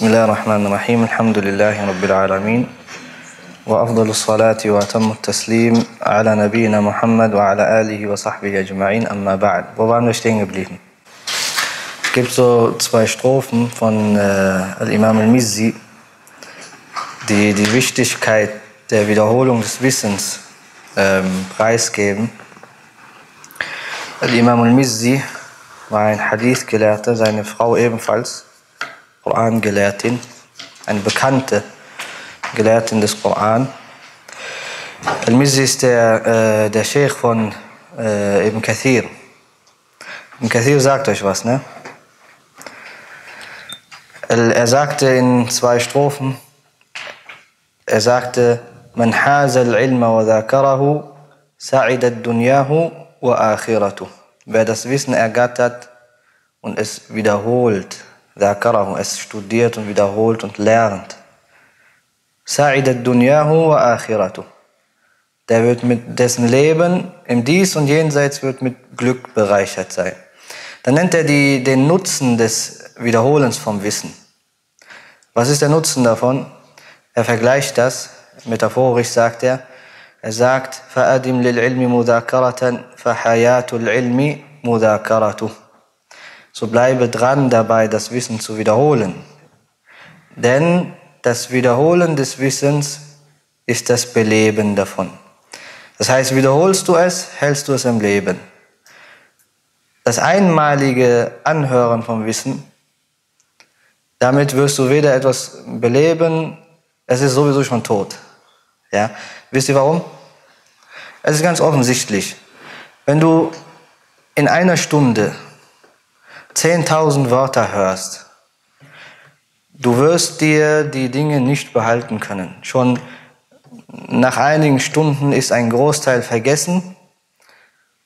Bismillahirrahmanirrahim, alhamdulillahi rabbil alamin, wa afdalu salati wa atammu taslim ala nabiyina Muhammad wa ala alihi wa sahbihi ajma'in, amma ba'd. Wo waren wir stehen geblieben? Es gibt so zwei Strophen von Al-Imam al-Mizzi, die die Wichtigkeit der Wiederholung des Wissens preisgeben. Al-Imam al-Mizzi war ein Hadith-Gelehrter, seine Frau ebenfalls Koran-Gelehrtin, eine bekannte Gelehrtin des Koran. Al-Mizzi ist der Sheikh von Ibn Kathir. Ibn Kathir sagt euch was, ne? Er sagte in zwei Strophen, er sagte: Man haza al-ilma wa dhakarahu, sa'idat dunyahu wa akhiratuh. Wer das Wissen ergattert und es wiederholt, es studiert und wiederholt und lernt, der wird mit dessen Leben im Dies und Jenseits wird mit Glück bereichert sein. Dann nennt er den Nutzen des Wiederholens vom Wissen. Was ist der Nutzen davon? Er vergleicht das, metaphorisch sagt er, er sagt: فَأَدِمْ لِلْعِلْمِ مُذَاكَرَةً فَحَيَاتُ الْعِلْمِ مُذَاكَرَةُ. So bleibe dran dabei, das Wissen zu wiederholen. Denn das Wiederholen des Wissens ist das Beleben davon. Das heißt, wiederholst du es, hältst du es im Leben. Das einmalige Anhören vom Wissen, damit wirst du weder etwas beleben, es ist sowieso schon tot. Ja? Wisst ihr warum? Es ist ganz offensichtlich. Wenn du in einer Stunde 10.000 Wörter hörst, du wirst dir die Dinge nicht behalten können. Schon nach einigen Stunden ist ein Großteil vergessen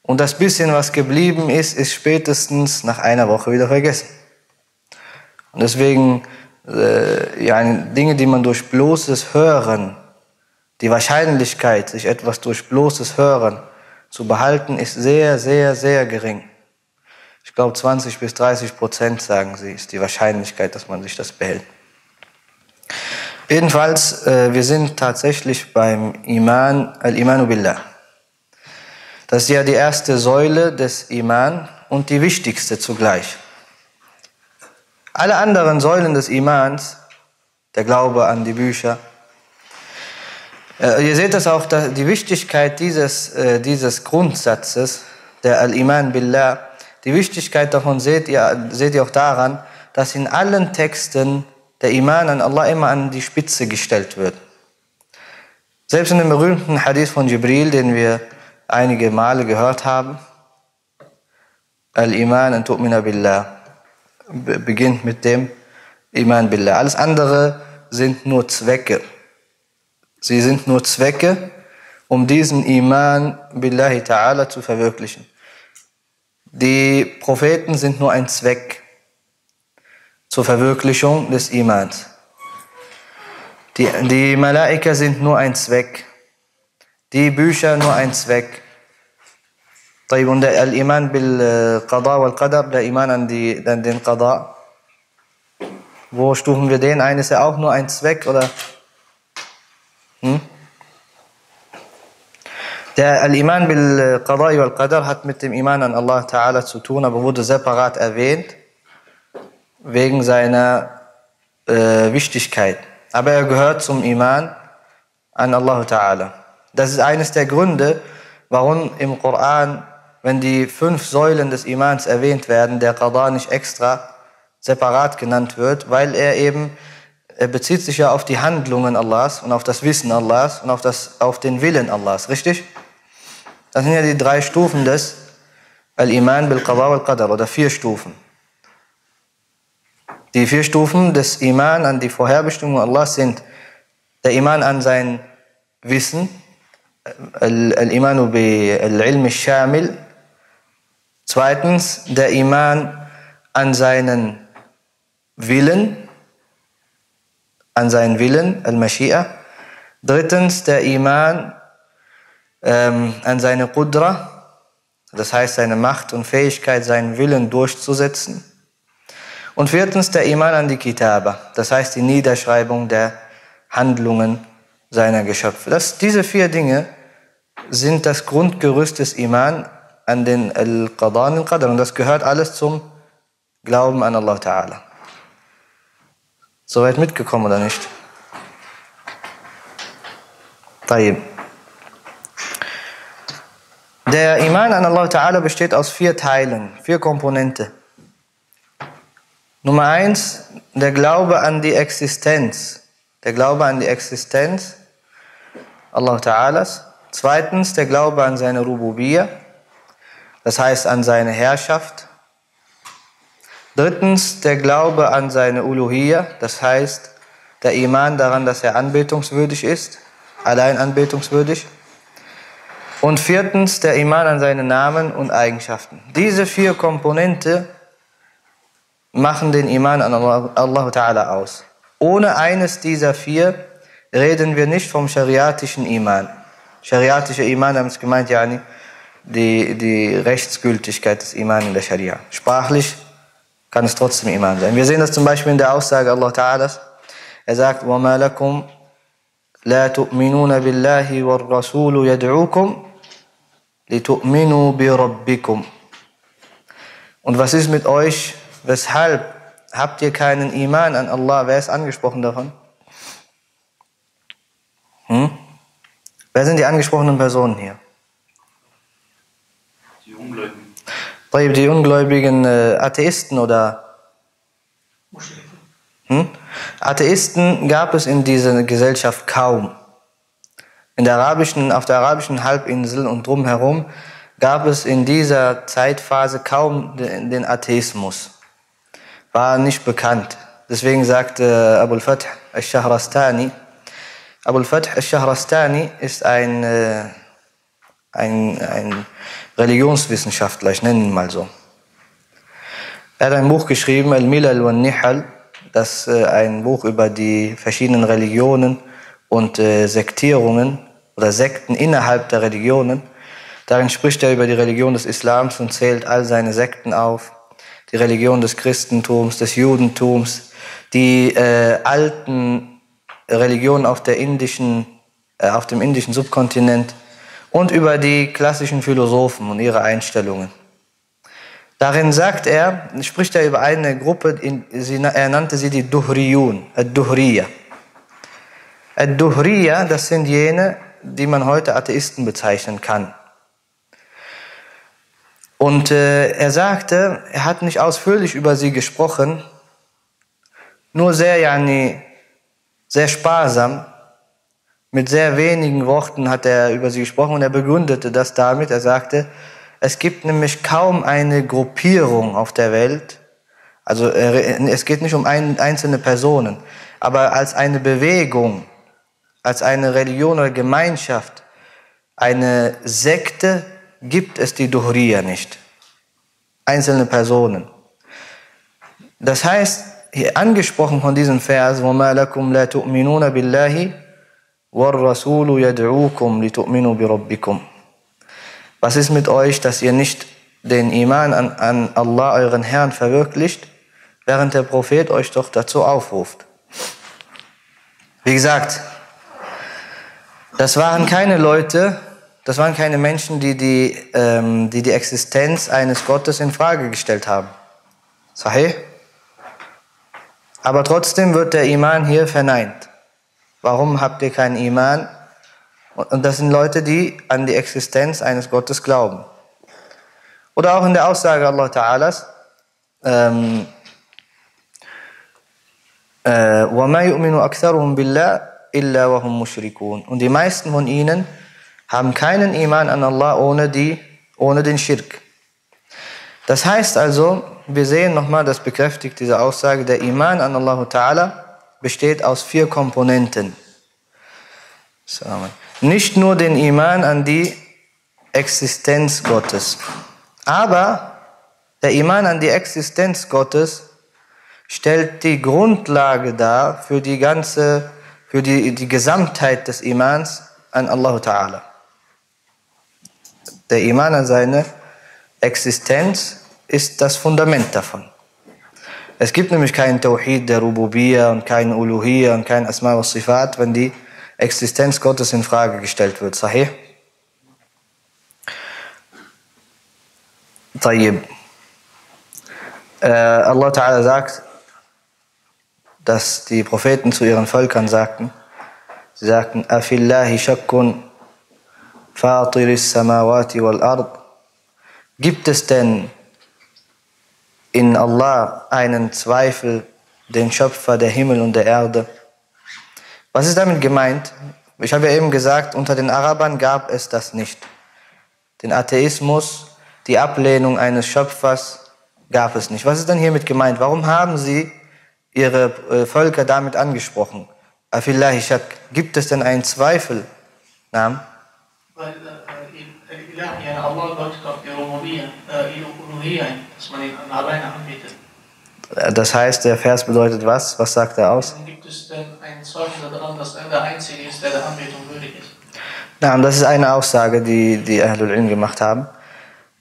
und das bisschen, was geblieben ist, ist spätestens nach einer Woche wieder vergessen. Und deswegen, ja, Dinge, die man durch bloßes Hören, die Wahrscheinlichkeit, sich etwas durch bloßes Hören zu behalten, ist sehr, sehr, sehr gering. Ich glaube, 20 bis 30%, sagen sie, ist die Wahrscheinlichkeit, dass man sich das behält. Jedenfalls, wir sind tatsächlich beim Iman, al-Imanu billah. Das ist ja die erste Säule des Iman und die wichtigste zugleich. Alle anderen Säulen des Imans, der Glaube an die Bücher, ihr seht das auch, die Wichtigkeit dieses Grundsatzes, der al-Iman billah. Die Wichtigkeit davon seht ihr auch daran, dass in allen Texten der Iman an Allah immer an die Spitze gestellt wird. Selbst in dem berühmten Hadith von Jibril, den wir einige Male gehört haben, Al-Iman an tu'mina billah, beginnt mit dem Iman billah. Alles andere sind nur Zwecke. Sie sind nur Zwecke, um diesen Iman billahi ta'ala zu verwirklichen. Die Propheten sind nur ein Zweck zur Verwirklichung des Imans. Die Malaika sind nur ein Zweck. Die Bücher nur ein Zweck. Und der Al-Iman bil-Qada wal-Qadar, der Iman an den Qada, wo stufen wir den ein? Ist ja auch nur ein Zweck, oder? Der Al-Iman bil-Qada'i wal-Qadar hat mit dem Iman an Allah Ta'ala zu tun, aber wurde separat erwähnt, wegen seiner Wichtigkeit. Aber er gehört zum Iman an Allah Ta'ala. Das ist eines der Gründe, warum im Koran, wenn die 5 Säulen des Imans erwähnt werden, der Qada nicht extra separat genannt wird, weil er eben, er bezieht sich ja auf die Handlungen Allahs und auf das Wissen Allahs und auf den Willen Allahs, richtig? Das sind ja die 3 Stufen des Al-Iman bil-Qada wal-Qadar, oder 4 Stufen. Die 4 Stufen des Iman an die Vorherbestimmung Allahs sind der Iman an sein Wissen, Al-Imanu bi-Al-Ilm al-Shamil. Zweitens, der Iman an seinen Willen, Al-Mashi'a. Drittens, der Iman an seine Qudra, das heißt seine Macht und Fähigkeit, seinen Willen durchzusetzen. Und viertens der Iman an die Kitaba, das heißt die Niederschreibung der Handlungen seiner Geschöpfe. Diese vier Dinge sind das Grundgerüst des Iman an den Al-Qadha und Al-Qadr. Und das gehört alles zum Glauben an Allah Ta'ala. Soweit mitgekommen oder nicht? Tayyib. Der Iman an Allah Ta'ala besteht aus vier Teilen, vier Komponenten. Nummer eins, der Glaube an die Existenz. Der Glaube an die Existenz Allah Ta'alas. Zweitens, der Glaube an seine Rububiyya, das heißt an seine Herrschaft. Drittens, der Glaube an seine Uluhiyya, das heißt der Iman daran, dass er anbetungswürdig ist, allein anbetungswürdig. Und viertens, der Iman an seine Namen und Eigenschaften. Diese vier Komponenten machen den Iman an Allah Ta'ala aus. Ohne eines dieser vier reden wir nicht vom schariatischen Iman. Schariatischer Iman, haben es gemeint, yani die Rechtsgültigkeit des Iman in der Scharia. Sprachlich kann es trotzdem Iman sein. Wir sehen das zum Beispiel in der Aussage Allah Ta'ala. Er sagt, وَمَا لَكُمْ لَا تُؤْمِنُونَ بِاللَّهِ وَالرَّسُولُ يَدْعُوكُمْ لِتُؤْمِنُوا بِرَبِّكُمْ. Und was ist mit euch? Weshalb habt ihr keinen Iman an Allah? Wer ist angesprochen davon? Wer sind die angesprochenen Personen hier? Die Ungläubigen. Die Ungläubigen, Atheisten oder? Atheisten gab es in dieser Gesellschaft kaum. Auf der arabischen Halbinsel und drumherum gab es in dieser Zeitphase kaum den Atheismus. War nicht bekannt. Deswegen sagte Abul Fath al-Shahrastani. Abul Fath al-Shahrastani ist ein Religionswissenschaftler, ich nenne ihn mal so. Er hat ein Buch geschrieben, Al-Milal wa'n-Nihal, das ein Buch über die verschiedenen Religionen und Sektierungen oder Sekten innerhalb der Religionen. Darin spricht er über die Religion des Islams und zählt all seine Sekten auf. Die Religion des Christentums, des Judentums, die alten Religionen auf dem indischen Subkontinent und über die klassischen Philosophen und ihre Einstellungen. Darin spricht er über eine Gruppe, er nannte sie die Duhriyun, Ad-Duhriya. Ad-Duhriya, das sind jene, die man heute Atheisten bezeichnen kann. Und er sagte, er hat nicht ausführlich über sie gesprochen, nur sehr sparsam, mit sehr wenigen Worten hat er über sie gesprochen und er begründete das damit, er sagte, es gibt nämlich kaum eine Gruppierung auf der Welt, also es geht nicht um einzelne Personen, aber als eine Bewegung, als eine Religion oder Gemeinschaft, eine Sekte, gibt es die Duhriya nicht. Einzelne Personen. Das heißt, hier angesprochen von diesem Vers, وَمَا لَكُمْ لَا تُؤْمِنُونَ بِاللَّهِ وَالرَّسُولُ يَدْعُوكُمْ لِتُؤْمِنُوا بِرَبِّكُمْ. Was ist mit euch, dass ihr nicht den Iman an Allah, euren Herrn, verwirklicht, während der Prophet euch doch dazu aufruft? Wie gesagt, das waren keine Menschen, die die Existenz eines Gottes in Frage gestellt haben. Sahih? Aber trotzdem wird der Iman hier verneint. Warum habt ihr keinen Iman? Und das sind Leute, die an die Existenz eines Gottes glauben. Oder auch in der Aussage Allah Ta'alas, وَمَا يُؤْمِنُ أَكْثَرُهُمْ بِاللَّهِ إِلَّا وَهُمْ مُشْرِكُونَ. Und die meisten von ihnen haben keinen Iman an Allah ohne den Schirk. Das heißt also, wir sehen nochmal, das bekräftigt diese Aussage, der Iman an Allah Ta'ala besteht aus vier Komponenten. Nicht nur den Iman an die Existenz Gottes, aber der Iman an die Existenz Gottes stellt die Grundlage dar für die Gesamtheit des Imans an Allah Ta'ala. Der Iman an seine Existenz ist das Fundament davon. Es gibt nämlich keinen Tawhid der Rububiyya und keinen Uluhiyya und keinen Asma wa Sifat, wenn die Existenz Gottes in Frage gestellt wird. Sahih? Tayyib. Allah Ta'ala sagt, dass die Propheten zu ihren Völkern sagten, sie sagten, Afillahi shakkun fatiris samawati wal ard. Gibt es denn in Allah einen Zweifel, den Schöpfer der Himmel und der Erde? Was ist damit gemeint? Ich habe ja eben gesagt, unter den Arabern gab es das nicht. Den Atheismus, die Ablehnung eines Schöpfers gab es nicht. Was ist denn hiermit gemeint? Warum haben sie ihre Völker damit angesprochen? Afillahi shak, gibt es denn einen Zweifel? Naam? Weil Allah deutet auf die Rububiyya, Uluhiyya ein, dass man ihn alleine anbetet. Das heißt, der Vers bedeutet was? Was sagt er aus? Gibt es denn einen Zweifel daran, dass er der Einzige ist, der der Anbetung würdig ist? Nein, das ist eine Aussage, die Ahlul Ilm gemacht haben.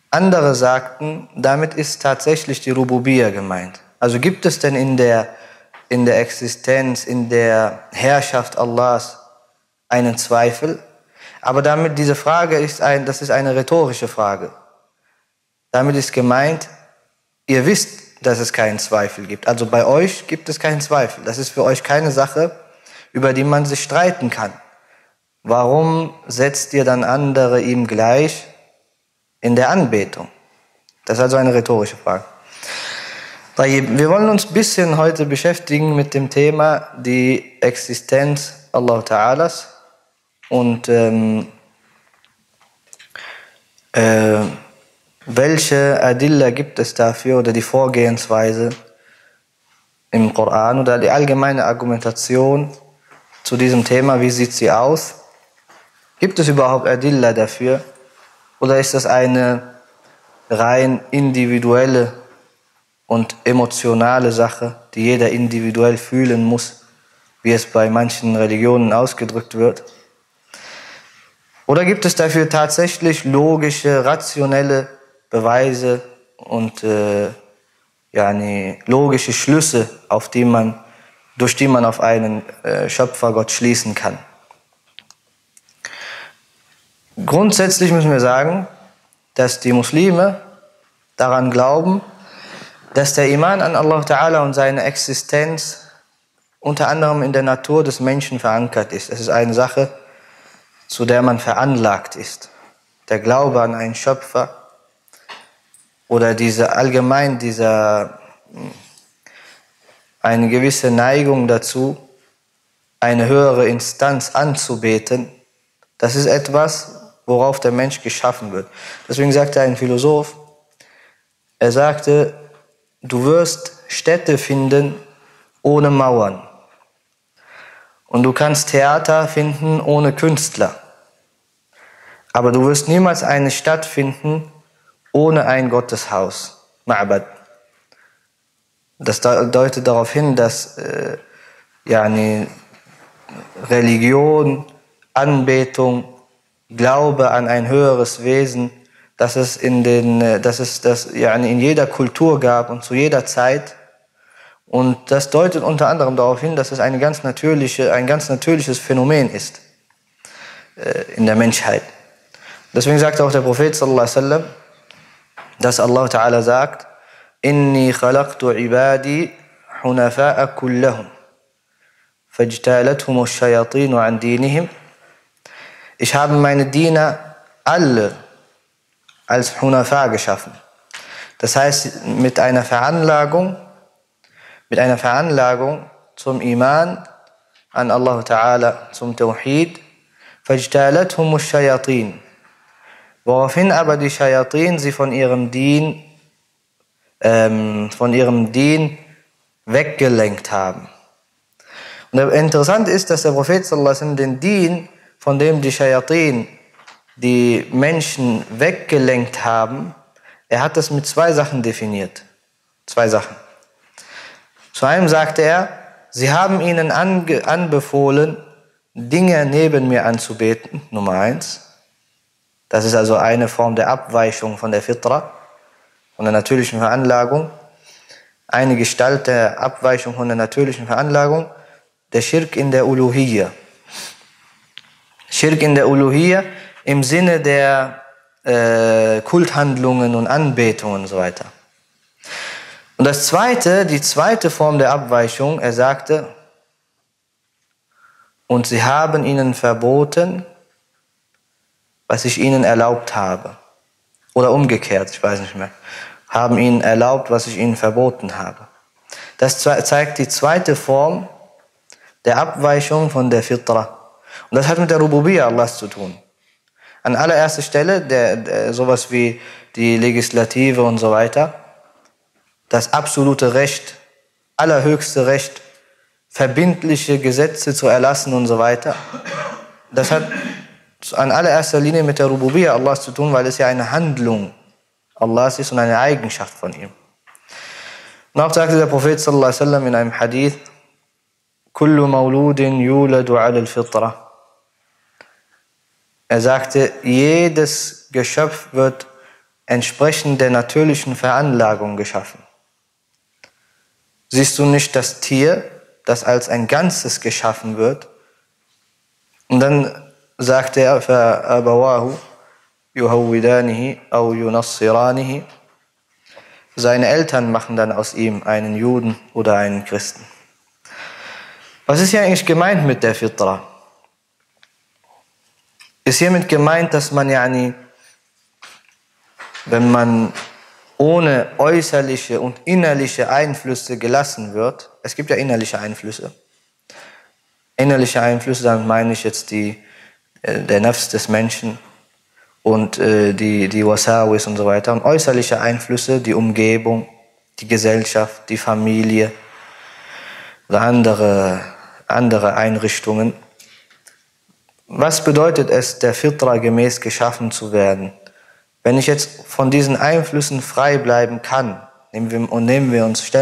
Andere sagten, damit ist tatsächlich die Rububiyya gemeint. Also gibt es denn in der Existenz, in der Herrschaft Allahs einen Zweifel? Aber damit, diese Frage ist das ist eine rhetorische Frage. Damit ist gemeint, ihr wisst, dass es keinen Zweifel gibt. Also bei euch gibt es keinen Zweifel. Das ist für euch keine Sache, über die man sich streiten kann. Warum setzt ihr dann andere ihm gleich in der Anbetung? Das ist also eine rhetorische Frage. Wir wollen uns ein bisschen heute beschäftigen mit dem Thema die Existenz Allah Ta'alas. Und welche Adilla gibt es dafür oder die Vorgehensweise im Koran oder die allgemeine Argumentation zu diesem Thema, wie sieht sie aus? Gibt es überhaupt Adilla dafür oder ist das eine rein individuelle und emotionale Sache, die jeder individuell fühlen muss, wie es bei manchen Religionen ausgedrückt wird? Oder gibt es dafür tatsächlich logische, rationelle Beweise und logische Schlüsse, durch die man auf einen Schöpfergott schließen kann? Grundsätzlich müssen wir sagen, dass die Muslime daran glauben, dass der Iman an Allah Ta'ala und seine Existenz unter anderem in der Natur des Menschen verankert ist. Es ist eine Sache, zu der man veranlagt ist. Der Glaube an einen Schöpfer oder eine gewisse Neigung dazu, eine höhere Instanz anzubeten, das ist etwas, worauf der Mensch geschaffen wird. Deswegen sagte ein Philosoph, er sagte, du wirst Städte finden ohne Mauern und du kannst Theater finden ohne Künstler. Aber du wirst niemals eine Stadt finden ohne ein Gotteshaus, Ma'bad. Das deutet darauf hin, dass Religion, Anbetung, Glaube an ein höheres Wesen, dass es in jeder Kultur gab und zu jeder Zeit. Und das deutet unter anderem darauf hin, dass es ein ganz natürliches Phänomen ist in der Menschheit. Deswegen sagt auch der Prophet sallallahu alaihi wasallam, dass Allah Ta'ala sagt, Inni khalaqtu ibadi hunafa'a kullahum, fajtalathum ash-shayatinu an dinihim. Ich habe meine Diener alle als Hunafa geschaffen. Das heißt, mit einer Veranlagung zum Iman an Allah Ta'ala, zum Tawhid, fajtalathum ash-shayatin. Woraufhin aber die Shayatin sie von ihrem Dien weggelenkt haben. Und interessant ist, dass der Prophet sallallahu alaihi wasallam den Dien, von dem die Shayatin die Menschen weggelenkt haben, er hat das mit zwei Sachen definiert. Zwei Sachen. Zu einem sagte er, sie haben ihnen anbefohlen, Dinge neben mir anzubeten, Nummer 1. Das ist also eine Form der Abweichung von der Fitra, von der natürlichen Veranlagung. eine Gestalt der Abweichung von der natürlichen Veranlagung, der Schirk in der Uluhiyya. Schirk in der Uluhiyya im Sinne der Kulthandlungen und Anbetungen und so weiter. Und das zweite, die zweite Form der Abweichung, er sagte, und sie haben ihnen verboten, was ich ihnen erlaubt habe. Oder umgekehrt, ich weiß nicht mehr. Haben ihnen erlaubt, was ich ihnen verboten habe. Das zeigt die zweite Form der Abweichung von der Fitra. Und das hat mit der Rububiyya Allahs zu tun. An allererster Stelle, sowas wie die Legislative und so weiter, das absolute Recht, allerhöchste Recht, verbindliche Gesetze zu erlassen und so weiter. Das hat an allererster Linie mit der Rububiyya Allahs zu tun, weil es ja eine Handlung Allahs ist und eine Eigenschaft von ihm. Und auch sagte der Prophet sallallahu alaihi wasallam in einem Hadith, Kullu mauludin yuladu ala al-fitra. Er sagte, jedes Geschöpf wird entsprechend der natürlichen Veranlagung geschaffen. Siehst du nicht das Tier, das als ein Ganzes geschaffen wird? Und dann sagte er, فَأَبَوَاهُ يُهَوِّدَانِهِ أَوْ يُنَصِّرَانِهِ. Seine Eltern machen dann aus ihm einen Juden oder einen Christen. Was ist hier eigentlich gemeint mit der Fitra? Ist hiermit gemeint, dass man wenn man ohne äußerliche und innerliche Einflüsse gelassen wird, es gibt ja innerliche Einflüsse, damit meine ich jetzt der Nafs des Menschen und die Wasawis und so weiter, und äußerliche Einflüsse, die Umgebung, die Gesellschaft, die Familie oder andere Einrichtungen. Was bedeutet es, der Fitra gemäß geschaffen zu werden? Wenn ich jetzt von diesen Einflüssen frei bleiben kann, stellen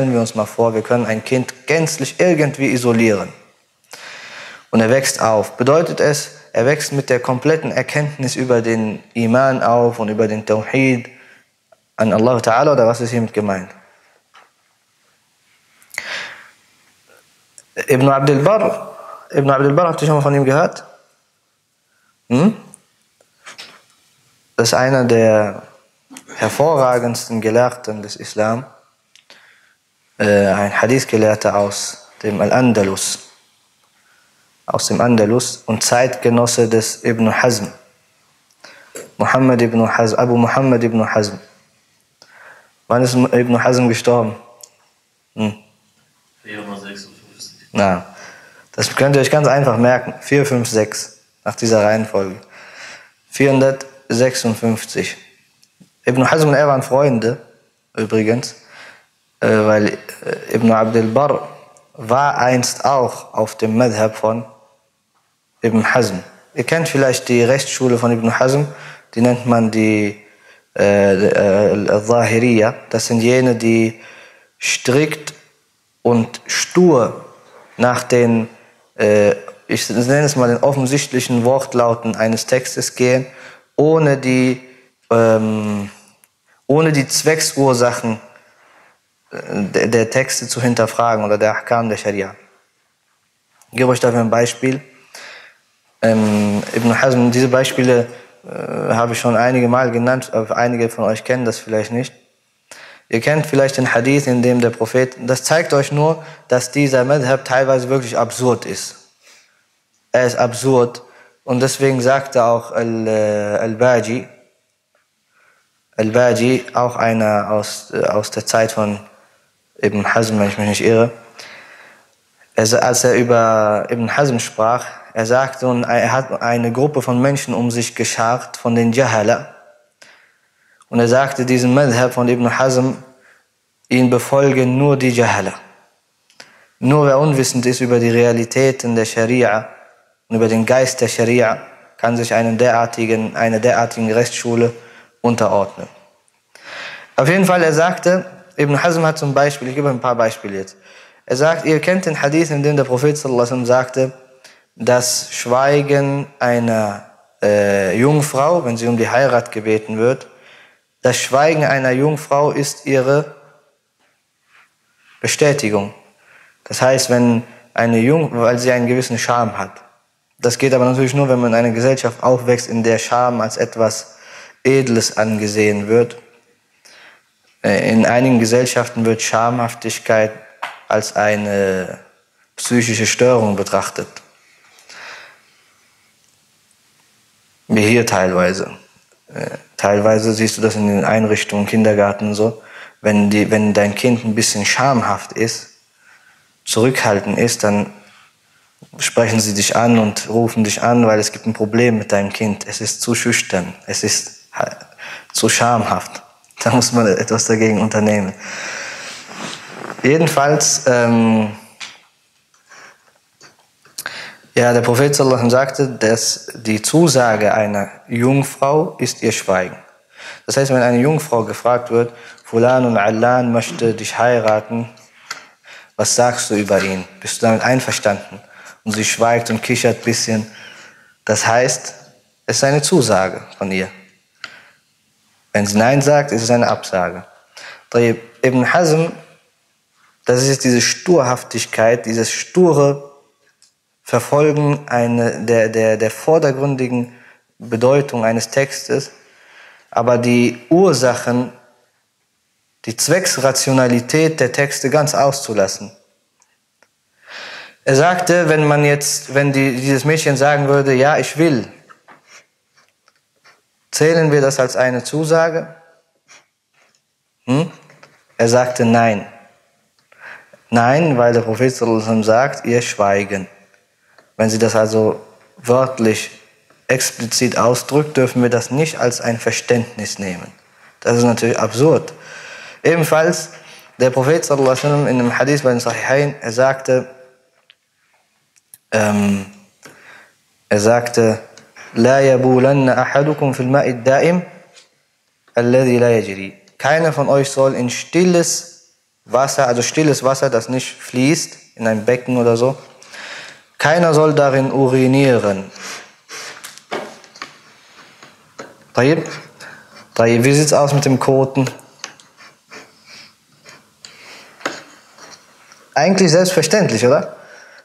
wir uns mal vor, wir können ein Kind gänzlich irgendwie isolieren. Und er wächst auf. Bedeutet es, er wächst mit der kompletten Erkenntnis über den Iman auf und über den Tawhid an Allah Ta'ala, oder was ist hiermit gemeint? Ibn Abd al-Bar, habt ihr schon mal von ihm gehört? Das ist einer der hervorragendsten Gelehrten des Islam, ein Hadith-Gelehrter aus dem Al-Andalus, und Zeitgenosse des Ibn Hazm, Abu Muhammad Ibn Hazm. Wann ist Ibn Hazm gestorben? 456. Na, das könnt ihr euch ganz einfach merken, 456. Nach dieser Reihenfolge. 456. Ibn Hazm und er waren Freunde, übrigens, weil Ibn Abd al-Bar war einst auch auf dem Madhab von Ibn Hazm. Ihr kennt vielleicht die Rechtsschule von Ibn Hazm, die nennt man die Al-Zahiriya. Das sind jene, die strikt und stur nach den ich nenne es mal den offensichtlichen Wortlauten eines Textes gehen, ohne die Zwecksursachen der Texte zu hinterfragen oder der Ahkam der Scharia. Ich gebe euch dafür ein Beispiel. Ibn Hazm, diese Beispiele habe ich schon einige Mal genannt, aber einige von euch kennen das vielleicht nicht. Ihr kennt vielleicht den Hadith, in dem der Prophet, das zeigt euch nur, dass dieser Madhab teilweise wirklich absurd ist. Er ist absurd. Und deswegen sagte auch Al-Baji, auch einer aus der Zeit von Ibn Hazm, wenn ich mich nicht irre, als er über Ibn Hazm sprach, er sagte, und er hat eine Gruppe von Menschen um sich geschart, von den Jahala. Und er sagte, diesen Madhab von Ibn Hazm, ihn befolgen nur die Jahala. Nur wer unwissend ist über die Realitäten der Scharia, und über den Geist der Scharia kann sich einer derartigen Rechtsschule unterordnen. Auf jeden Fall, er sagte, Ibn Hazm hat zum Beispiel, ich gebe ein paar Beispiele jetzt. Er sagt, ihr kennt den Hadith, in dem der Prophet sallallahu alaihi wasallam sagte, dass Schweigen einer Jungfrau, wenn sie um die Heirat gebeten wird, das Schweigen einer Jungfrau ist ihre Bestätigung. Das heißt, wenn eine Jungfrau, weil sie einen gewissen Charme hat. Das geht aber natürlich nur, wenn man in einer Gesellschaft aufwächst, in der Charme als etwas Edles angesehen wird. In einigen Gesellschaften wird Schamhaftigkeit als eine psychische Störung betrachtet. Wie hier teilweise. Teilweise siehst du das in den Einrichtungen, Kindergarten und so. Wenn dein Kind ein bisschen schamhaft ist, zurückhaltend ist, dann sprechen sie dich an und rufen dich an, weil es gibt ein Problem mit deinem Kind. Es ist zu schüchtern, es ist zu schamhaft. Da muss man etwas dagegen unternehmen. Jedenfalls, ja, der Prophet sallallahu alaihi wasallam sagte, dass die Zusage einer Jungfrau ist ihr Schweigen. Das heißt, wenn eine Jungfrau gefragt wird, Fulan und Allan möchte dich heiraten, was sagst du über ihn? Bist du damit einverstanden? Und sie schweigt und kichert ein bisschen. Das heißt, es ist eine Zusage von ihr. Wenn sie Nein sagt, ist es eine Absage. Ibn Hazm, das ist diese Sturhaftigkeit, dieses sture Verfolgen der vordergründigen Bedeutung eines Textes, aber die Ursachen, die Zwecksrationalität der Texte ganz auszulassen. Er sagte, wenn man jetzt, wenn dieses Mädchen sagen würde, ja, ich will, zählen wir das als eine Zusage? Er sagte nein. Nein, weil der Prophet sallallahu alaihi wasallam sagt, ihr Schweigen. Wenn sie das also wörtlich explizit ausdrückt, dürfen wir das nicht als ein Verständnis nehmen. Das ist natürlich absurd. Ebenfalls, der Prophet sallallahu alaihi wasallam in dem Hadith bei den Sahihain, er sagte, La yabulanna ahadukum fil ma'id da'im alladhi la yajri. Keiner von euch soll in stilles Wasser, das nicht fließt, in einem Becken oder so, keiner soll darin urinieren. Tayyib, wie sieht's aus mit dem Koten? Eigentlich selbstverständlich, oder?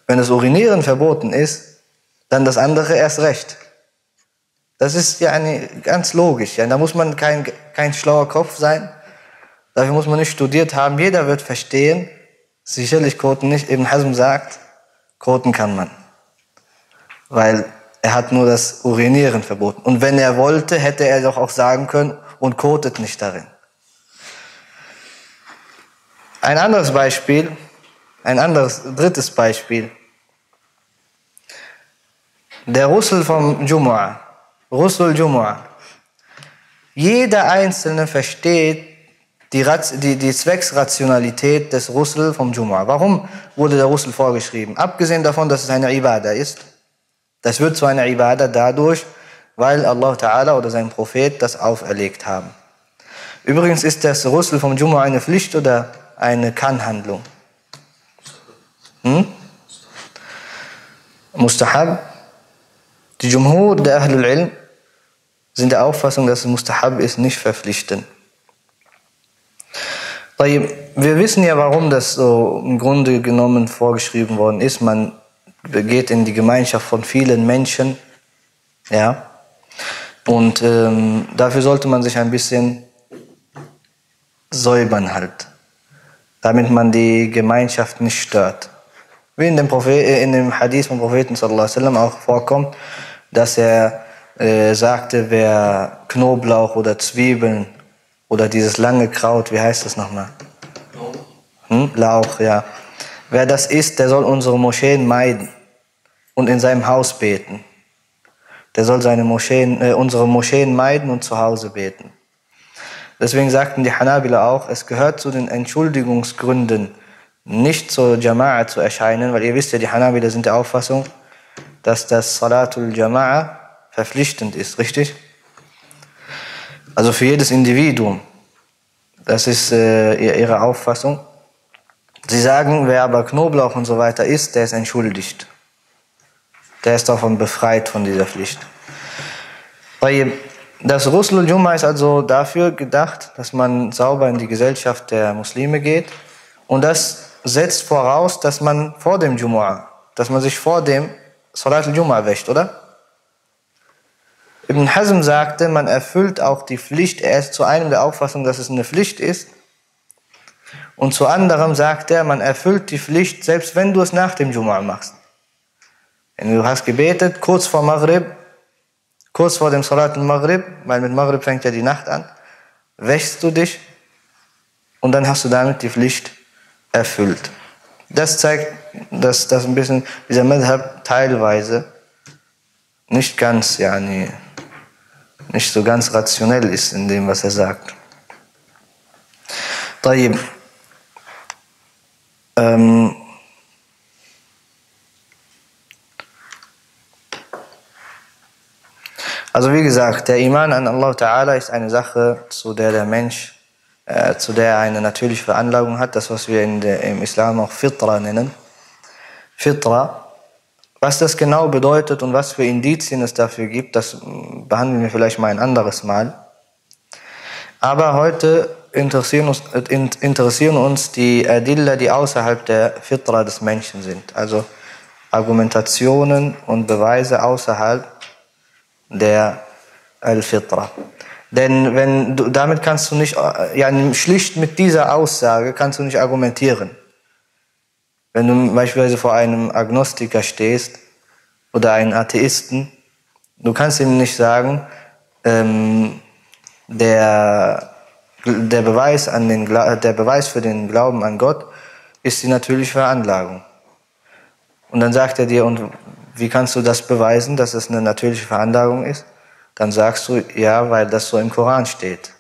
Wenn das Urinieren verboten ist, dann das andere erst recht. Das ist ja ganz logisch. Ja. Da muss man kein schlauer Kopf sein. Dafür muss man nicht studiert haben. Jeder wird verstehen. Sicherlich Koten nicht. Ibn Hazm sagt, Koten kann man. Weil er hat nur das Urinieren verboten. Und wenn er wollte, hätte er doch auch sagen können, und kotet nicht darin. Ein anderes Beispiel, drittes Beispiel. Der Rusul vom Jumu'ah. Rusul Jumu'ah. Jeder Einzelne versteht die Zwecksrationalität des Rusul vom Jumu'ah. Warum wurde der Rusul vorgeschrieben? Abgesehen davon, dass es eine Ibadah ist. Das wird zu einer Ibadah dadurch, weil Allah Ta'ala oder sein Prophet das auferlegt haben. Übrigens ist das Rusul vom Jumu'ah eine Pflicht oder eine Kann-Handlung? Mustahab. Die Jumhur der Ahlul Ilm sind der Auffassung, dass es Mustahab ist, nicht verpflichtend. Wir wissen ja, warum das so im Grunde genommen vorgeschrieben worden ist. Man geht in die Gemeinschaft von vielen Menschen, ja, und dafür sollte man sich ein bisschen säubern halt, damit man die Gemeinschaft nicht stört. Wie in dem Hadith vom Propheten sallallahu alaihi wasallam auch vorkommt, dass er sagte, wer Knoblauch oder Zwiebeln oder dieses lange Kraut, wie heißt das nochmal? Lauch, ja. Wer das isst, der soll unsere Moscheen meiden und in seinem Haus beten. Der soll unsere Moscheen meiden und zu Hause beten. Deswegen sagten die Hanabila auch, es gehört zu den Entschuldigungsgründen, nicht zur Jama'a zu erscheinen, weil ihr wisst ja, die Hanabila sind der Auffassung, dass das Salatul Jama'a verpflichtend ist, richtig? Also für jedes Individuum. Das ist ihre Auffassung. Sie sagen, wer aber Knoblauch und so weiter isst, der ist entschuldigt. Der ist davon befreit, von dieser Pflicht. Das Rusul Jumu'ah ist also dafür gedacht, dass man sauber in die Gesellschaft der Muslime geht Und das setzt voraus, dass man vor dem Jumu'ah, dass man sich vor dem Salat al-Jumu'ah wäscht, oder? Ibn Hazm sagte, man erfüllt auch die Pflicht. Er ist zu einem der Auffassung, dass es eine Pflicht ist. Und zu anderem sagt er, man erfüllt die Pflicht, selbst wenn du es nach dem Jumu'ah machst. Wenn du hast gebetet, kurz vor Maghrib, kurz vor dem Salat al-Maghrib, weil mit Maghrib fängt ja die Nacht an, wäschst du dich und dann hast du damit die Pflicht erfüllt. Das zeigt, dass das ein bisschen, dieser Madhab teilweise nicht ganz, ja, nicht so ganz rationell ist in dem, was er sagt. طيب. Also wie gesagt, der Iman an Allah Ta'ala ist eine Sache, zu der der Mensch, zu der eine natürliche Veranlagung hat, das, was wir im Islam auch Fitra nennen. Fitra. Was das genau bedeutet und was für Indizien es dafür gibt, das behandeln wir vielleicht mal ein anderes Mal. Aber heute interessieren uns die Adilla, die außerhalb der Fitra des Menschen sind. Also Argumentationen und Beweise außerhalb der Al-Fitra. Denn wenn du, damit kannst du nicht, ja, schlicht mit dieser Aussage kannst du nicht argumentieren. Wenn du beispielsweise vor einem Agnostiker stehst oder einen Atheisten, du kannst ihm nicht sagen, der Beweis für den Glauben an Gott ist die natürliche Veranlagung. Und dann sagt er dir, und wie kannst du das beweisen, dass es eine natürliche Veranlagung ist? Dann sagst du, ja, weil das so im Koran steht.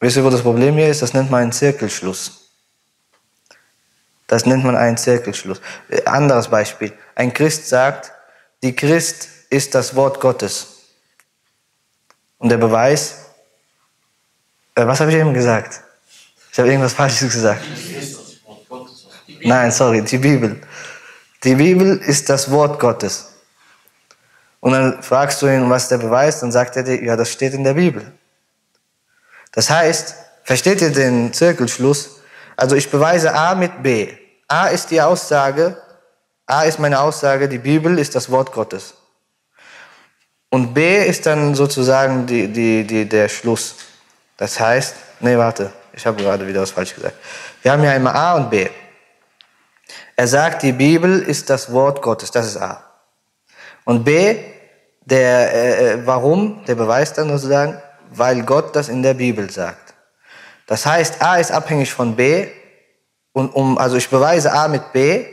Wisst ihr, wo das Problem hier ist? Das nennt man einen Zirkelschluss. Das nennt man einen Zirkelschluss. Anderes Beispiel. Ein Christ sagt, die Christ ist das Wort Gottes. Und der Beweis, was habe ich eben gesagt? Ich habe irgendwas Falsches gesagt. Nein, sorry, die Bibel. Die Bibel ist das Wort Gottes. Und dann fragst du ihn, was der Beweis, dann sagt er dir, ja, das steht in der Bibel. Das heißt, versteht ihr den Zirkelschluss? Also ich beweise A mit B. A ist die Aussage, A ist meine Aussage, die Bibel ist das Wort Gottes. Und B ist dann sozusagen der Schluss. Das heißt, nee, warte, ich habe gerade wieder was falsch gesagt. Wir haben hier einmal A und B. Er sagt, die Bibel ist das Wort Gottes, das ist A. Und B, warum? Der Beweis dann sozusagen, weil Gott das in der Bibel sagt. Das heißt, A ist abhängig von B, und also ich beweise A mit B,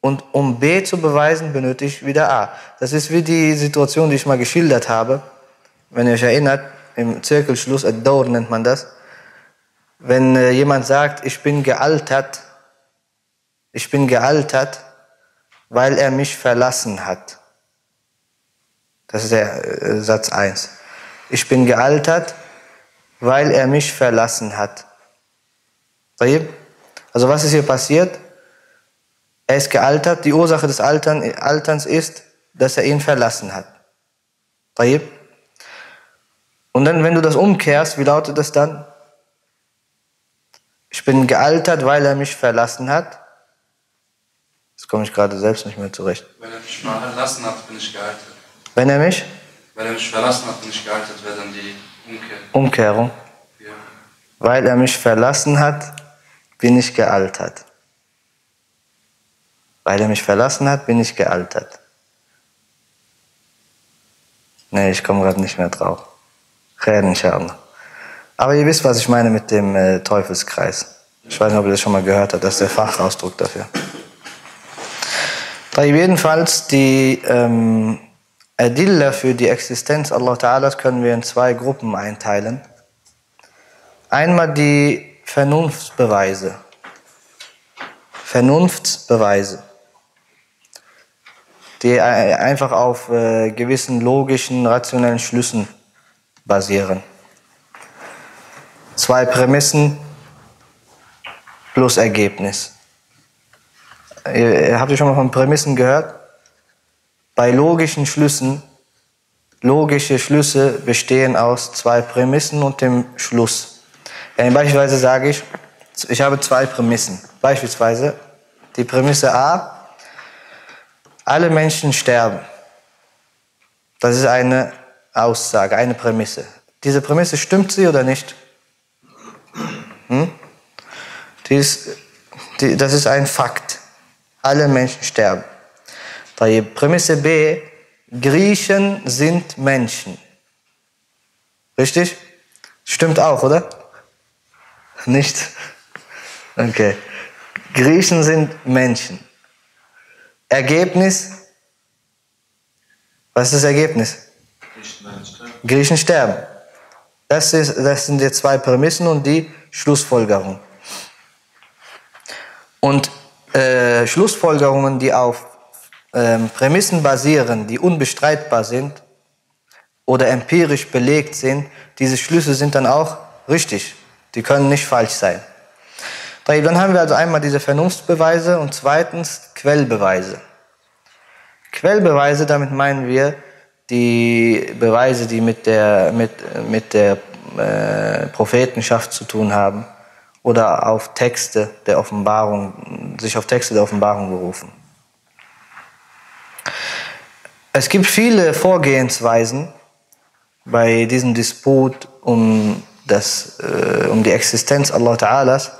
und um B zu beweisen, benötige ich wieder A. Das ist wie die Situation, die ich mal geschildert habe, wenn ihr euch erinnert, im Zirkelschluss, Ad-Dawr nennt man das. Wenn jemand sagt, ich bin gealtert, weil er mich verlassen hat. Das ist der Satz 1. Ich bin gealtert, weil er mich verlassen hat. Also was ist hier passiert? Er ist gealtert. Die Ursache des Alterns ist, dass er ihn verlassen hat. Und dann, wenn du das umkehrst, wie lautet das dann? Ich bin gealtert, weil er mich verlassen hat. Jetzt komme ich gerade selbst nicht mehr zurecht. Wenn er mich mal verlassen hat, bin ich gealtert. Weil er mich verlassen hat, bin ich gealtert, wäre dann die Umkehrung. Ja. Weil er mich verlassen hat, bin ich gealtert. Weil er mich verlassen hat, bin ich gealtert. Nee, ich komme gerade nicht mehr drauf. Reden, inshallah. Aber ihr wisst, was ich meine mit dem Teufelskreis. Ich weiß nicht, ob ihr das schon mal gehört habt, das ist der Fachausdruck dafür. Da jedenfalls die Adilla für die Existenz Allah Ta'alas können wir in zwei Gruppen einteilen. Einmal die Vernunftsbeweise. Die einfach auf gewissen logischen, rationellen Schlüssen basieren. Zwei Prämissen plus Ergebnis. Habt ihr schon mal von Prämissen gehört? Bei logischen Schlüssen, logische Schlüsse bestehen aus zwei Prämissen und dem Schluss. Beispielsweise sage ich, Ich habe zwei Prämissen. Beispielsweise die Prämisse A, alle Menschen sterben. Das ist eine Aussage, eine Prämisse. Diese Prämisse, stimmt sie oder nicht? Das ist ein Fakt. Alle Menschen sterben. Die Prämisse B, Griechen sind Menschen. Richtig? Stimmt auch, oder? Nicht? Okay. Griechen sind Menschen. Ergebnis? Was ist das Ergebnis? Griechen sterben. Das sind die zwei Prämissen und die Schlussfolgerung. Und Schlussfolgerungen, die auf Prämissen basieren, die unbestreitbar sind oder empirisch belegt sind, diese Schlüsse sind dann auch richtig. Die können nicht falsch sein. Dann haben wir also einmal diese Vernunftsbeweise und zweitens Quellbeweise. Quellbeweise, damit meinen wir die Beweise, die mit der Prophetenschaft zu tun haben oder auf Texte der Offenbarung, sich auf Texte der Offenbarung berufen. Es gibt viele Vorgehensweisen bei diesem Disput um die Existenz Allah Ta'alas.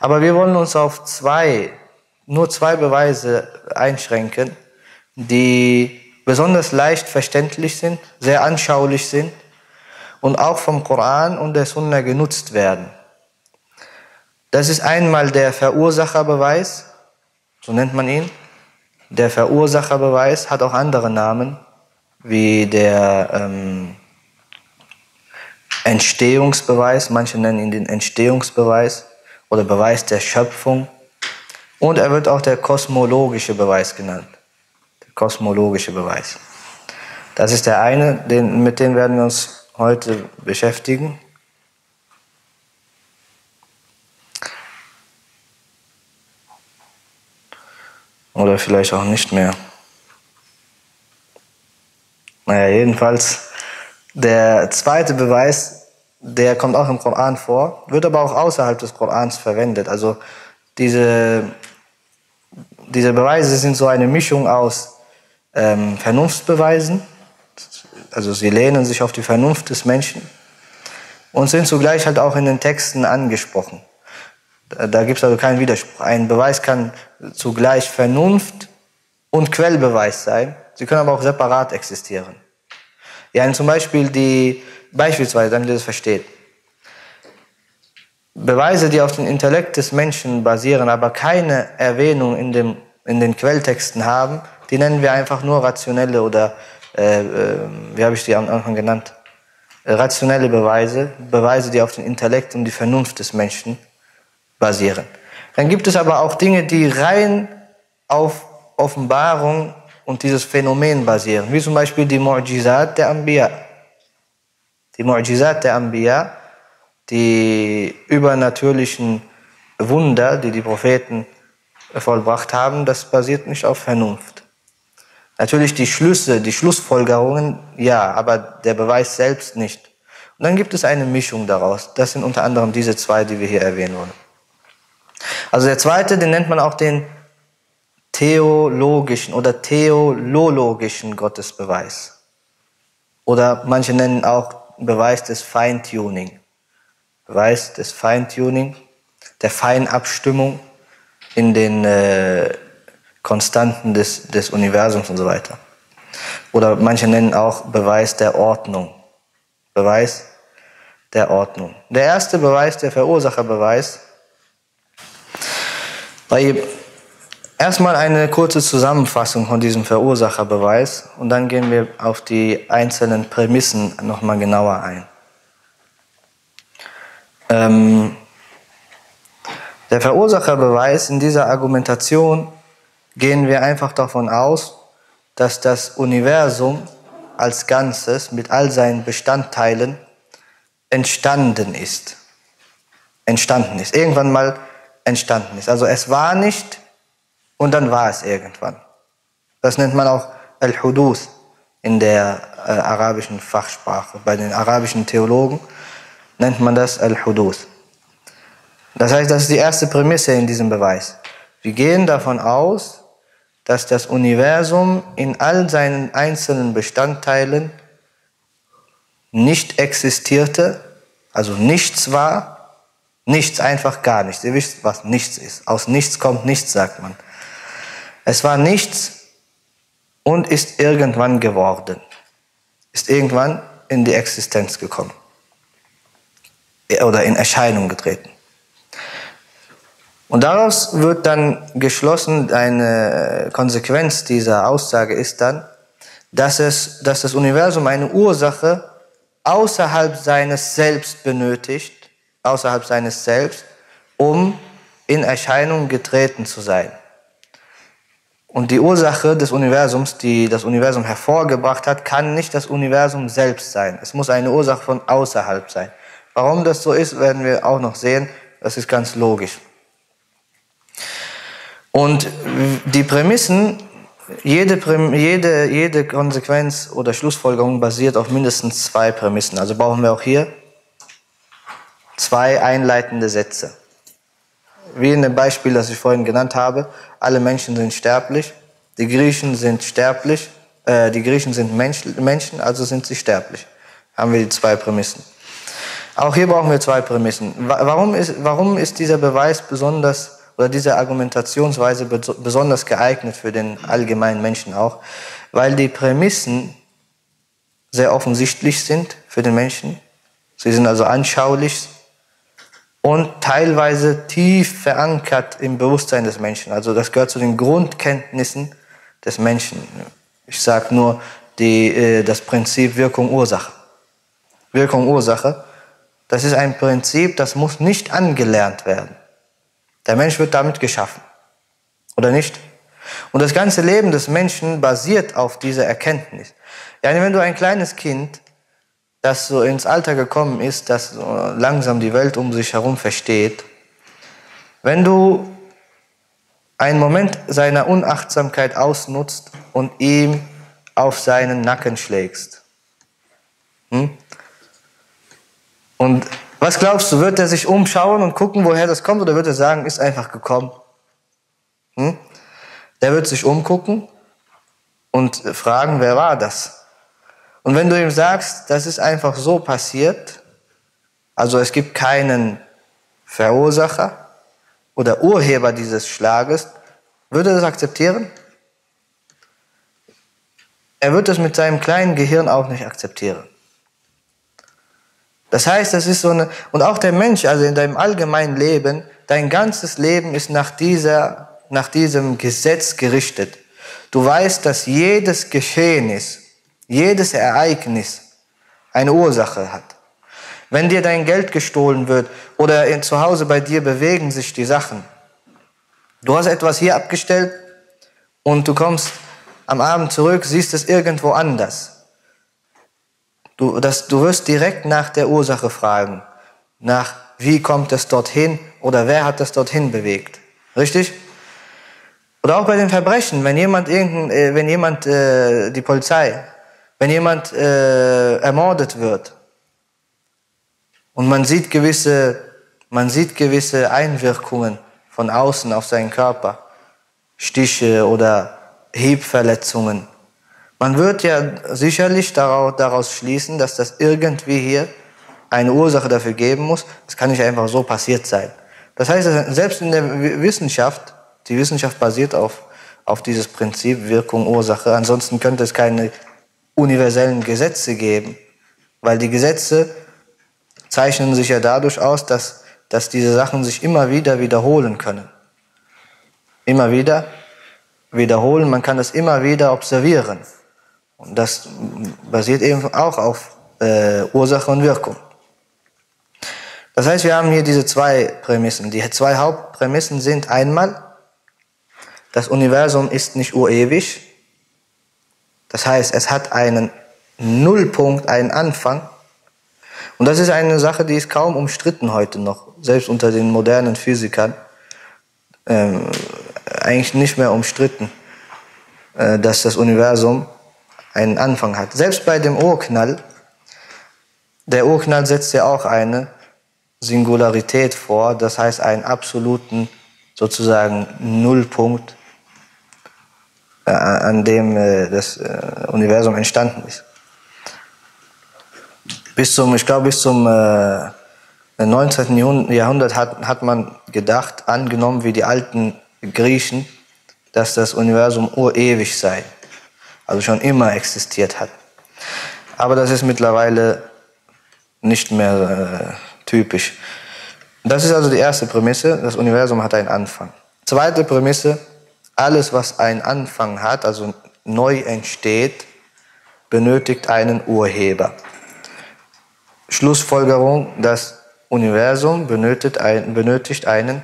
Aber wir wollen uns auf nur zwei Beweise einschränken, die besonders leicht verständlich sind, sehr anschaulich sind und auch vom Koran und der Sunna genutzt werden. Das ist einmal der Verursacherbeweis, so nennt man ihn. Der Verursacherbeweis hat auch andere Namen, wie der Entstehungsbeweis, manche nennen ihn den Entstehungsbeweis oder Beweis der Schöpfung. Und er wird auch der kosmologische Beweis genannt. Der kosmologische Beweis. Das ist der eine, mit dem werden wir uns heute beschäftigen. Oder vielleicht auch nicht mehr. Naja, jedenfalls, der zweite Beweis, der kommt auch im Koran vor, wird aber auch außerhalb des Korans verwendet. Also diese Beweise sind so eine Mischung aus Vernunftsbeweisen, also sie lehnen sich auf die Vernunft des Menschen und sind zugleich halt auch in den Texten angesprochen. Da gibt es also keinen Widerspruch. Ein Beweis kann zugleich Vernunft und Quellbeweis sein. Sie können aber auch separat existieren. Ja, zum Beispiel beispielsweise, damit ihr das versteht. Beweise, die auf den Intellekt des Menschen basieren, aber keine Erwähnung in den Quelltexten haben, die nennen wir einfach nur rationelle oder, wie habe ich die am Anfang genannt? Rationelle Beweise, Beweise, die auf den Intellekt und die Vernunft des Menschen basieren. Dann gibt es aber auch Dinge, die rein auf Offenbarung und dieses Phänomen basieren, wie zum Beispiel die Mu'jizat der Anbiya. Die Mu'jizat der Anbiya, die übernatürlichen Wunder, die die Propheten vollbracht haben, das basiert nicht auf Vernunft. Natürlich die Schlüsse, die Schlussfolgerungen, ja, aber der Beweis selbst nicht. Und dann gibt es eine Mischung daraus. Das sind unter anderem diese zwei, die wir hier erwähnen wollen. Also der zweite, den nennt man auch den theologischen oder theologischen Gottesbeweis. Oder manche nennen auch Beweis des Feintuning. Beweis des Feintuning, der Feinabstimmung in den Konstanten des Universums und so weiter. Oder manche nennen auch Beweis der Ordnung. Beweis der Ordnung. Der erste Beweis, der Verursacherbeweis. Erstmal eine kurze Zusammenfassung von diesem Verursacherbeweis und dann gehen wir auf die einzelnen Prämissen nochmal genauer ein. Der Verursacherbeweis, in dieser Argumentation gehen wir einfach davon aus, dass das Universum als Ganzes mit all seinen Bestandteilen irgendwann mal entstanden ist. Also es war nicht und dann war es irgendwann. Das nennt man auch Al-Hudus in der arabischen Fachsprache. Bei den arabischen Theologen nennt man das Al-Hudus. Das heißt, das ist die erste Prämisse in diesem Beweis. Wir gehen davon aus, dass das Universum in all seinen einzelnen Bestandteilen nicht existierte, also nichts war, nichts, einfach gar nichts. Ihr wisst, was nichts ist. Aus nichts kommt nichts, sagt man. Es war nichts und ist irgendwann geworden. Ist irgendwann in die Existenz gekommen oder in Erscheinung getreten. Und daraus wird dann geschlossen, eine Konsequenz dieser Aussage ist dann, dass das Universum eine Ursache außerhalb seines Selbst benötigt, außerhalb seines Selbst, um in Erscheinung getreten zu sein. Und die Ursache des Universums, die das Universum hervorgebracht hat, kann nicht das Universum selbst sein. Es muss eine Ursache von außerhalb sein. Warum das so ist, werden wir auch noch sehen. Das ist ganz logisch. Und die Prämissen, jede Konsequenz oder Schlussfolgerung basiert auf mindestens zwei Prämissen. Also brauchen wir auch hier zwei einleitende Sätze. Wie in dem Beispiel, das ich vorhin genannt habe, alle Menschen sind sterblich, die Griechen sind sterblich, die Griechen sind Menschen, also sind sie sterblich. Haben wir die zwei Prämissen. Auch hier brauchen wir zwei Prämissen. Warum ist dieser Beweis besonders, oder diese Argumentationsweise besonders geeignet für den allgemeinen Menschen auch, weil die Prämissen sehr offensichtlich sind für den Menschen. Sie sind also anschaulich und teilweise tief verankert im Bewusstsein des Menschen. Also das gehört zu den Grundkenntnissen des Menschen. Ich sage nur das Prinzip Wirkung-Ursache. Wirkung-Ursache, das ist ein Prinzip, das muss nicht angelernt werden. Der Mensch wird damit geschaffen, oder nicht? Und das ganze Leben des Menschen basiert auf dieser Erkenntnis. Ja, wenn du ein kleines Kind, das so ins Alter gekommen ist, das so langsam die Welt um sich herum versteht, wenn du einen Moment seiner Unachtsamkeit ausnutzt und ihm auf seinen Nacken schlägst, und was glaubst du, wird er sich umschauen und gucken, woher das kommt, oder wird er sagen, ist einfach gekommen? Der wird sich umgucken und fragen, wer war das? Und wenn du ihm sagst, das ist einfach so passiert, also es gibt keinen Verursacher oder Urheber dieses Schlages, würde er das akzeptieren? Er wird das mit seinem kleinen Gehirn auch nicht akzeptieren. Das heißt, das ist so eine, und auch der Mensch, also in deinem allgemeinen Leben, dein ganzes Leben ist nach diesem Gesetz gerichtet. Du weißt, dass jedes Geschehnis, jedes Ereignis eine Ursache hat. Wenn dir dein Geld gestohlen wird oder zu Hause bei dir bewegen sich die Sachen. Du hast etwas hier abgestellt und du kommst am Abend zurück, siehst es irgendwo anders. Du wirst direkt nach der Ursache fragen, nach wie kommt es dorthin oder wer hat das dorthin bewegt. Richtig? Oder auch bei den Verbrechen, wenn jemand ermordet wird und man sieht gewisse Einwirkungen von außen auf seinen Körper, Stiche oder Hiebverletzungen. Man wird ja sicherlich daraus schließen, dass das irgendwie hier eine Ursache dafür geben muss. Das kann nicht einfach so passiert sein. Das heißt, selbst in der Wissenschaft, die Wissenschaft basiert auf dieses Prinzip Wirkung, Ursache. Ansonsten könnte es keine universellen Gesetze geben, weil die Gesetze zeichnen sich ja dadurch aus, dass diese Sachen sich immer wieder wiederholen können. Immer wieder wiederholen, man kann das immer wieder observieren. Und das basiert eben auch auf Ursache und Wirkung. Das heißt, wir haben hier diese zwei Prämissen. Die zwei Hauptprämissen sind einmal, das Universum ist nicht urewig. Das heißt, es hat einen Nullpunkt, einen Anfang. Und das ist eine Sache, die ist kaum umstritten heute noch, selbst unter den modernen Physikern. Eigentlich nicht mehr umstritten, dass das Universum einen Anfang hat. Selbst bei dem Urknall, der Urknall setzt ja auch eine Singularität vor, das heißt einen absoluten, sozusagen Nullpunkt, an dem das Universum entstanden ist. Bis zum 19. Jahrhundert hat man gedacht, angenommen wie die alten Griechen, dass das Universum urewig sei, also schon immer existiert hat. Aber das ist mittlerweile nicht mehr typisch. Das ist also die erste Prämisse, das Universum hat einen Anfang. Zweite Prämisse, alles was einen Anfang hat, also neu entsteht, benötigt einen Urheber. Schlussfolgerung, das Universum benötigt einen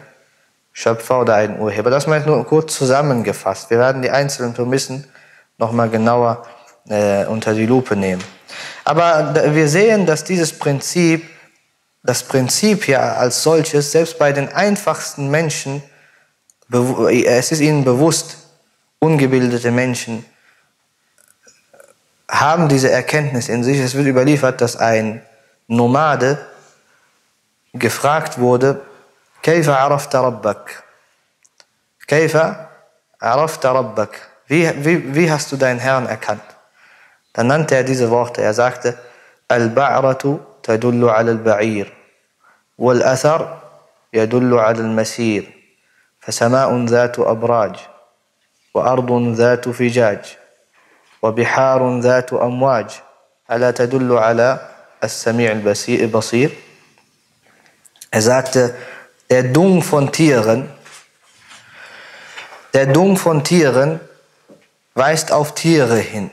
Schöpfer oder einen Urheber. Das mal nur kurz zusammengefasst. Wir werden die einzelnen Prämissen nochmal genauer unter die Lupe nehmen. Aber wir sehen, dass dieses Prinzip, das Prinzip ja als solches, selbst bei den einfachsten Menschen, es ist ihnen bewusst, ungebildete Menschen haben diese Erkenntnis in sich. Es wird überliefert, dass ein Nomade gefragt wurde, Kaifa arafta rabbak? Kaifa arafta rabbak? Wie hast du deinen Herrn erkannt? Dann nannte er diese Worte. Er sagte, Al-Ba'ratu tadullu ala al-Ba'ir, wal-Athar yadullu ala al-Masir, fasama'un zatu abraj, wa ardun zatu fijaj, wa biharun zatu amwaj, ala tadullu ala as-Sami' al-Basir. Er sagte, der Dung von Tieren weist auf Tiere hin.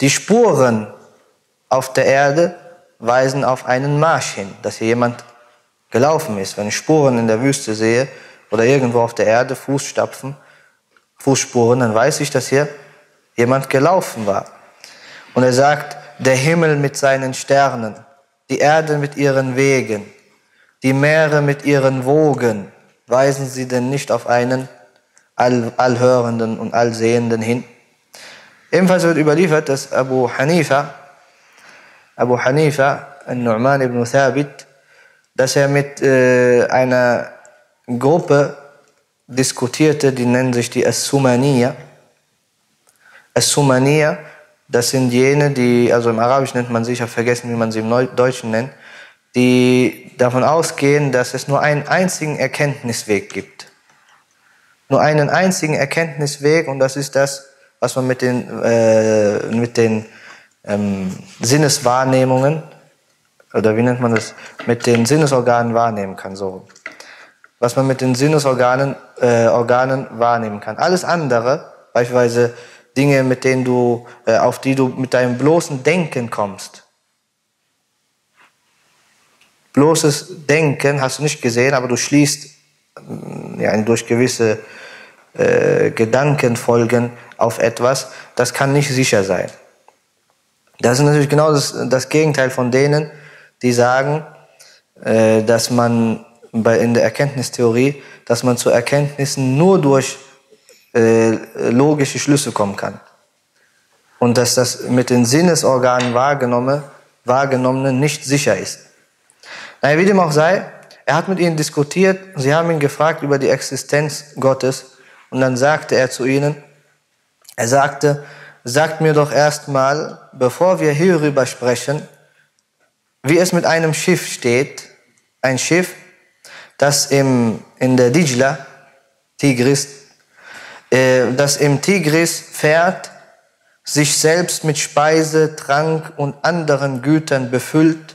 Die Spuren auf der Erde weisen auf einen Marsch hin, dass hier jemand gelaufen ist. Wenn ich Spuren in der Wüste sehe oder irgendwo auf der Erde, Fußstapfen, Fußspuren, dann weiß ich, dass hier jemand gelaufen war. Und er sagt, der Himmel mit seinen Sternen, die Erde mit ihren Wegen, die Meere mit ihren Wogen, weisen sie denn nicht auf einen Allhörenden und Allsehenden hin? Ebenfalls wird überliefert, dass Abu Hanifa, al-Nu'man ibn Thabit, dass er mit einer Gruppe diskutierte, die nennen sich die As-Sumaniyah. As-Sumaniyah, das sind jene, die, also im Arabisch nennt man sie, ich habe vergessen, wie man sie im Deutschen nennt, die davon ausgehen, dass es nur einen einzigen Erkenntnisweg gibt. Nur einen einzigen Erkenntnisweg, und das ist das, was man mit den Sinneswahrnehmungen, oder wie nennt man das, mit den Sinnesorganen wahrnehmen kann, so. Was man mit den Sinnesorganen wahrnehmen kann. Alles andere, beispielsweise Dinge, mit denen du, auf die du mit deinem bloßen Denken kommst. Bloßes Denken hast du nicht gesehen, aber du schließt ja, durch gewisse Gedankenfolgen auf etwas, das kann nicht sicher sein. Das ist natürlich genau das Gegenteil von denen, die sagen, dass man in der Erkenntnistheorie, dass man zu Erkenntnissen nur durch logische Schlüsse kommen kann. Und dass das mit den Sinnesorganen wahrgenommene nicht sicher ist. Naja, wie dem auch sei, er hat mit ihnen diskutiert, sie haben ihn gefragt über die Existenz Gottes. Und dann sagte er zu ihnen, er sagte, sagt mir doch erstmal, bevor wir hierüber sprechen, wie es mit einem Schiff steht, ein Schiff, das im Tigris fährt, sich selbst mit Speise, Trank und anderen Gütern befüllt,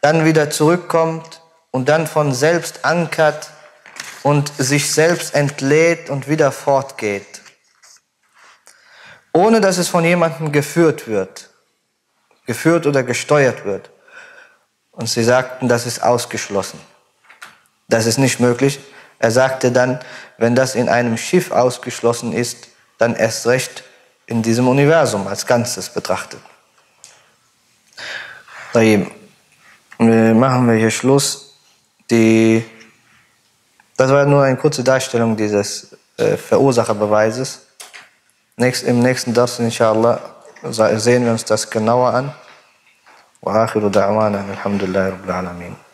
dann wieder zurückkommt und dann von selbst ankert und sich selbst entlädt und wieder fortgeht, ohne dass es von jemandem geführt oder gesteuert wird. Und sie sagten, das ist ausgeschlossen. Das ist nicht möglich. Er sagte dann, wenn das in einem Schiff ausgeschlossen ist, dann erst recht in diesem Universum als Ganzes betrachtet. Machen wir hier Schluss. Das war nur eine kurze Darstellung dieses Verursacherbeweises. Im nächsten Dars, inshallah, sehen wir uns das genauer an. Wa akhiru da'wana alhamdulillahi rabbil alamin.